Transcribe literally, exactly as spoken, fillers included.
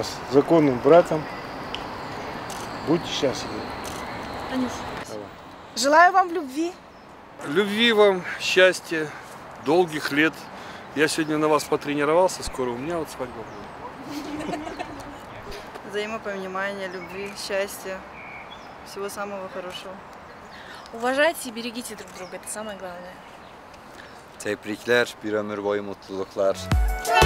вас законным братом. Будьте счастливы. Желаю вам любви. Любви вам, счастья, долгих лет. Я сегодня на вас потренировался, скоро у меня вот свадьба будет. Взаимопонимания, любви, счастья, всего самого хорошего. Уважайте и берегите друг друга, это самое главное. Tebrikler, bir ömür boyu mutluluklar.